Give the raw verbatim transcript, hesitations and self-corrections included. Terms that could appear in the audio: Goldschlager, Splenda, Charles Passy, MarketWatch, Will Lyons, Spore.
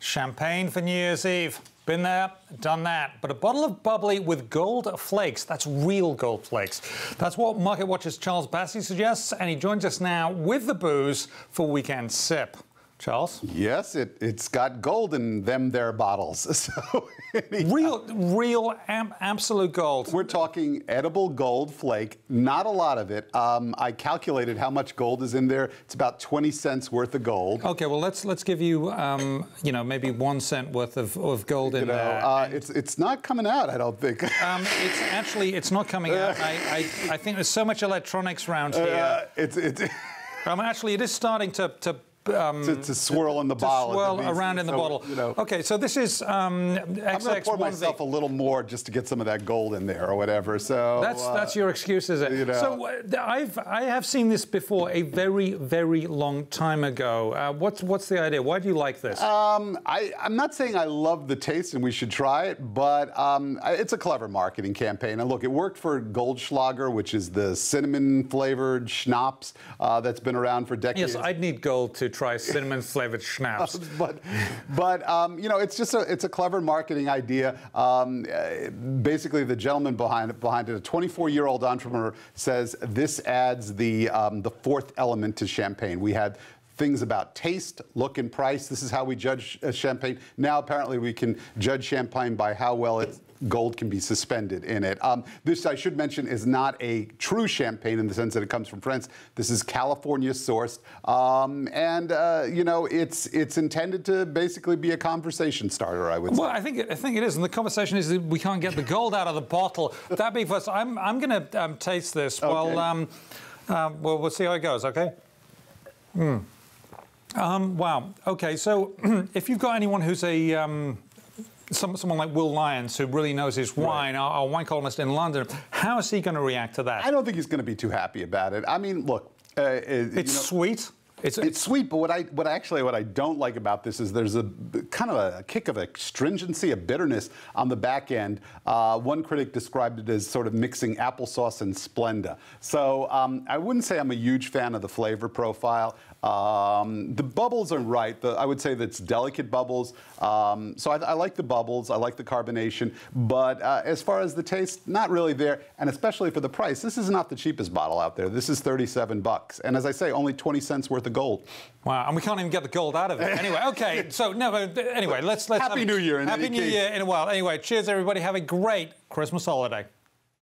Champagne for New Year's Eve. Been there, done that. But a bottle of bubbly with gold flakes. That's real gold flakes. That's what MarketWatch's Charles Passy suggests, and he joins us now with the booze for Weekend Sip. Charles? Yes, it, it's got gold in them there bottles. So anyhow, real, real am, absolute gold. We're talking edible gold flake, not a lot of it. Um, I calculated how much gold is in there. It's about twenty cents worth of gold. Okay, well, let's let's give you, um, you know, maybe one cent worth of, of gold in you know, there. Uh, it's, it's not coming out, I don't think. um, it's actually, it's not coming out. I, I, I think there's so much electronics around here. Uh, it's, it's um, actually, it is starting to... to Um, to, to swirl in the to bottle. Swirl around in the so, bottle. You know, okay, so this is um, X X one. I'm going to pour myself a little more just to get some of that gold in there or whatever. So that's uh, that's your excuse, is it? You know. So uh, I've I have seen this before a very very long time ago. Uh, what's what's the idea? Why do you like this? Um, I I'm not saying I love the taste and we should try it, but um, it's a clever marketing campaign. And look, it worked for Goldschlager, which is the cinnamon flavored schnapps uh, that's been around for decades. Yes, I'd need gold to try cinnamon flavored schnapps. Uh, but, but um, you know, it's just a, it's a clever marketing idea. Um, uh, basically, the gentleman behind it, behind it, a twenty-four-year-old entrepreneur, says this adds the um, the fourth element to champagne. We had things about taste, look, and price. This is how we judge uh, champagne. Now, apparently, we can judge champagne by how well it's gold can be suspended in it. Um, this, I should mention, is not a true champagne in the sense that it comes from France. This is California sourced, um, and uh, you know, it's it's intended to basically be a conversation starter, I would say. Well, I think I think it is, and the conversation is that we can't get the gold out of the bottle. That being first, I'm I'm going to um, taste this. Okay. Well, um, uh, well, we'll see how it goes. Okay. Mm. Um, wow. Okay. So, if you've got anyone who's a um, Some, someone like Will Lyons, who really knows his wine, right. our, our wine columnist in London, how is he going to react to that? I don't think he's going to be too happy about it. I mean, look, uh, it's you know, sweet. It's, it's sweet, but what I what actually what I don't like about this is there's a kind of a kick of astringency, a bitterness on the back end. Uh, one critic described it as sort of mixing applesauce and Splenda. So um, I wouldn't say I'm a huge fan of the flavor profile. Um, the bubbles are right. The, I would say that's delicate bubbles. Um, so I, I like the bubbles. I like the carbonation. But uh, as far as the taste, not really there. And especially for the price, this is not the cheapest bottle out there. This is thirty-seven bucks. And as I say, only twenty cents worth of gold. Wow. And we can't even get the gold out of it. Anyway, okay. So no. Anyway, let's let's. Happy New Year. In Happy New Year in a while. Anyway, cheers everybody. Have a great Christmas holiday.